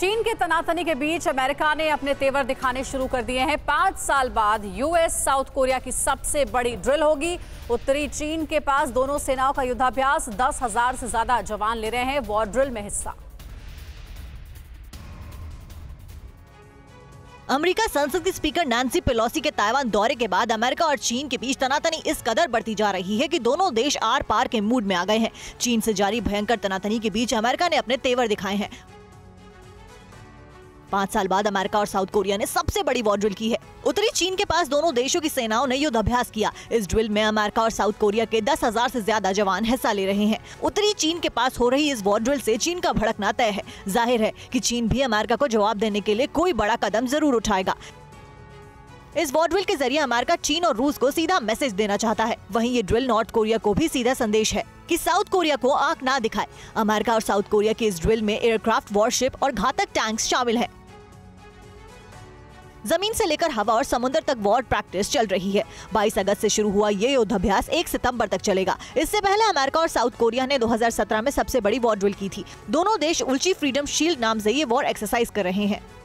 चीन के तनातनी के बीच अमेरिका ने अपने तेवर दिखाने शुरू कर दिए हैं। 5 साल बाद यूएस साउथ कोरिया की सबसे बड़ी ड्रिल होगी। उत्तरी चीन के पास दोनों सेनाओं का युद्धाभ्यास 10,000 से ज्यादा जवान ले रहे हैं वॉर ड्रिल में हिस्सा। अमेरिका संसद की स्पीकर नैन्सी पेलोसी के ताइवान दौरे के बाद अमेरिका और चीन के बीच तनातनी इस कदर बढ़ती जा रही है कि दोनों देश आर पार के मूड में आ गए हैं। चीन से जारी भयंकर तनातनी के बीच अमेरिका ने अपने तेवर दिखाए हैं। 5 साल बाद अमेरिका और साउथ कोरिया ने सबसे बड़ी वॉर ड्रिल की है। उत्तरी चीन के पास दोनों देशों की सेनाओं ने युद्ध अभ्यास किया। इस ड्रिल में अमेरिका और साउथ कोरिया के 10,000 से ज्यादा जवान हिस्सा ले रहे हैं। उत्तरी चीन के पास हो रही इस वॉर ड्रिल से चीन का भड़कना तय है। जाहिर है कि चीन भी अमेरिका को जवाब देने के लिए कोई बड़ा कदम जरूर उठाएगा। इस वॉर ड्रिल के जरिए अमेरिका चीन और रूस को सीधा मैसेज देना चाहता है। वहीं ये ड्रिल नॉर्थ कोरिया को भी सीधा संदेश है कि साउथ कोरिया को आंख ना दिखाए। अमेरिका और साउथ कोरिया की इस ड्रिल में एयरक्राफ्ट, वॉरशिप और घातक टैंक्स शामिल हैं। जमीन से लेकर हवा और समुद्र तक वॉर प्रैक्टिस चल रही है। 22 अगस्त से शुरू हुआ ये युद्धाभ्यास 1 सितंबर तक चलेगा। इससे पहले अमेरिका और साउथ कोरिया ने 2017 में सबसे बड़ी वॉर ड्रिल की थी। दोनों देश उल्ची फ्रीडम शील्ड नाम से ये वॉर एक्सरसाइज कर रहे हैं।